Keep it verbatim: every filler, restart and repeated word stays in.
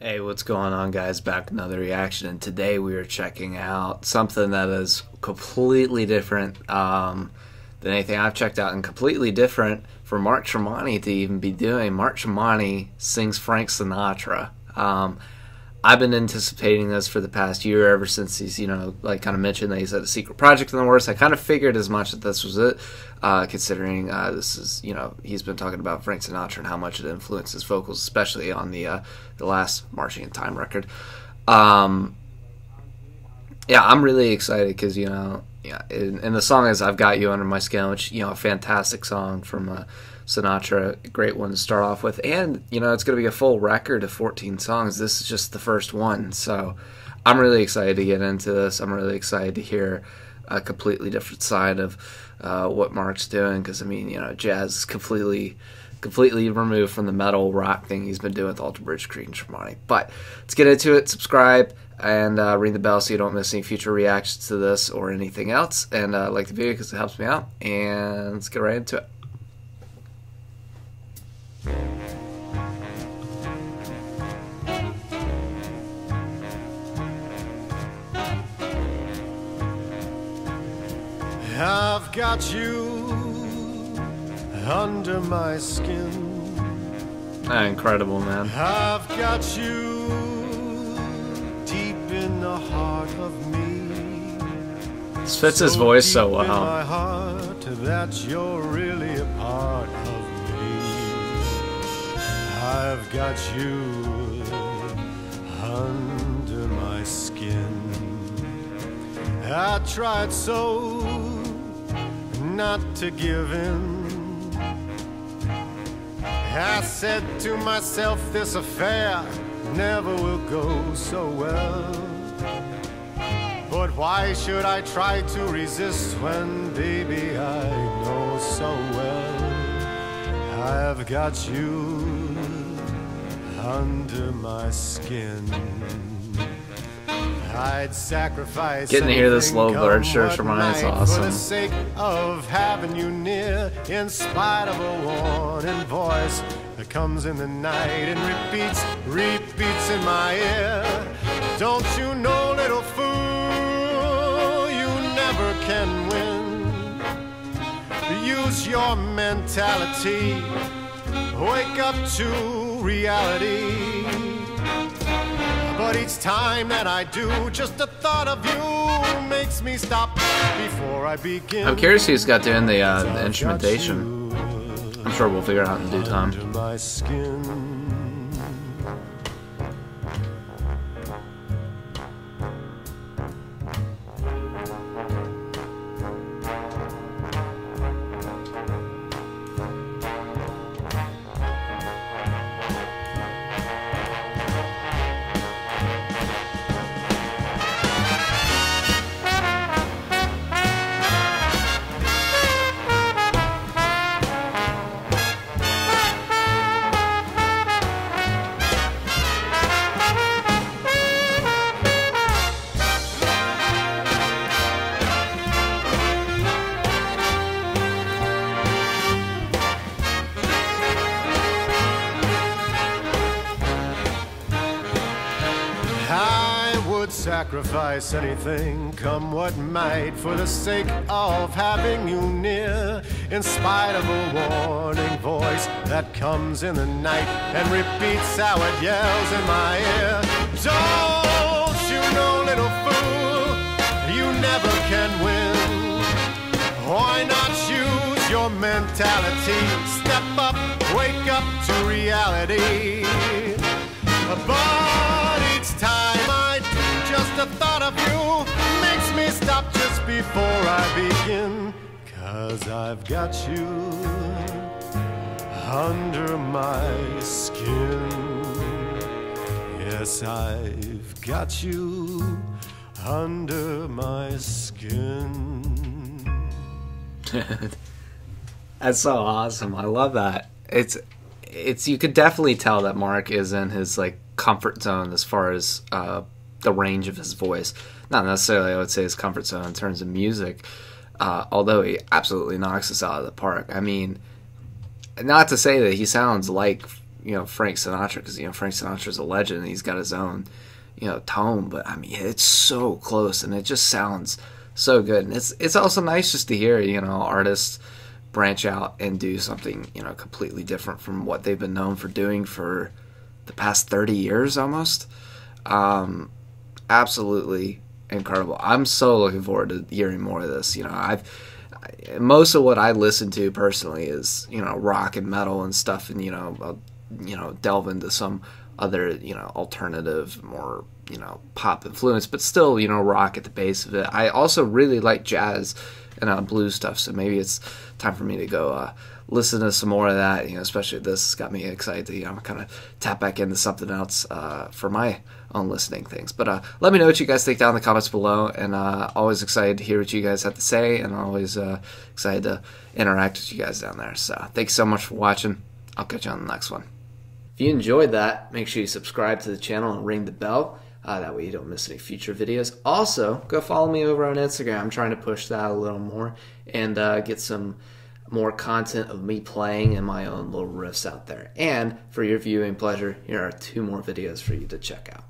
Hey, what's going on, guys? Back another reaction, and today we are checking out something that is completely different um, than anything I've checked out, and completely different for Mark Tremonti to even be doing. Mark Tremonti sings Frank Sinatra. Um, I've been anticipating this for the past year, ever since he's, you know, like kind of mentioned that he's had a secret project in the works. I kind of figured as much that this was it, uh, considering uh, this is, you know, he's been talking about Frank Sinatra and how much it influenced his vocals, especially on the uh, the last Marching in Time record. Um, yeah, I'm really excited because, you know, yeah, and, and the song is I've Got You Under My Skin, which, you know, a fantastic song from uh, Sinatra, great one to start off with. And, you know, it's going to be a full record of fourteen songs. This is just the first one. So I'm really excited to get into this. I'm really excited to hear a completely different side of uh, what Mark's doing, because, I mean, you know, jazz is completely, completely removed from the metal rock thing he's been doing with Alter Bridge, Creed, and Tremonti. But let's get into it. Subscribe and uh, ring the bell so you don't miss any future reactions to this or anything else. And uh, like the video because it helps me out. And let's get right into it. I've got you under my skin. Ah, incredible, man. I've got you deep in the heart of me. This fits so his voice so well. In my heart, that you're really a part of me. I've got you under my skin. I tried so not to give in. I said to myself, this affair never will go so well. But why should I try to resist when, baby, I know so well I've got you under my skin. I'd sacrifice. Getting to hear this low bird sure for mine is awesome. For the sake of having you near, in spite of a warning voice that comes in the night and repeats, repeats in my ear. Don't you know, little fool, you never can win. Use your mentality. Wake up to reality. But each time that I do, just the thought of you makes me stop before I begin. I'm curious who's got doing the, uh, the instrumentation. I'm sure we'll figure it out in due time. My skin. Sacrifice anything, come what might, for the sake of having you near, in spite of a warning voice that comes in the night and repeats how it yells in my ear. Don't you know, little fool, you never can win. Why not use your mentality? Step up, wake up to reality. But each time I do, just the thought of you makes me stop just before I begin, 'cause I've got you under my skin. Yes, I've got you under my skin. That's so awesome. I love that. It's it's you could definitely tell that Mark is in his like comfort zone as far as uh the range of his voice. Not necessarily, I would say, his comfort zone in terms of music, uh, although he absolutely knocks us out of the park. I mean, not to say that he sounds like you know, Frank Sinatra, because, you know, Frank Sinatra's a legend, and he's got his own, you know, tone, but I mean, it's so close, and it just sounds so good. And it's it's also nice just to hear, you know, artists branch out and do something, you know, completely different from what they've been known for doing for the past thirty years almost. Um, absolutely incredible. I'm so looking forward to hearing more of this. You know, I've most of what I listen to personally is, you know, rock and metal and stuff, and, you know, I'll, you know, delve into some other, you know, alternative, more, you know, pop influence, but still, you know, rock at the base of it. I also really like jazz and uh, blues stuff, so maybe it's time for me to go uh, listen to some more of that, you know, especially this has got me excited to, you know, kind of tap back into something else uh, for my own listening things. But uh, let me know what you guys think down in the comments below, and uh, always excited to hear what you guys have to say, and always uh, excited to interact with you guys down there. So thanks so much for watching. I'll catch you on the next one. If you enjoyed that, make sure you subscribe to the channel and ring the bell. Uh, that way you don't miss any future videos. Also, go follow me over on Instagram. I'm trying to push that a little more and uh, get some more content of me playing and my own little riffs out there. And for your viewing pleasure, here are two more videos for you to check out.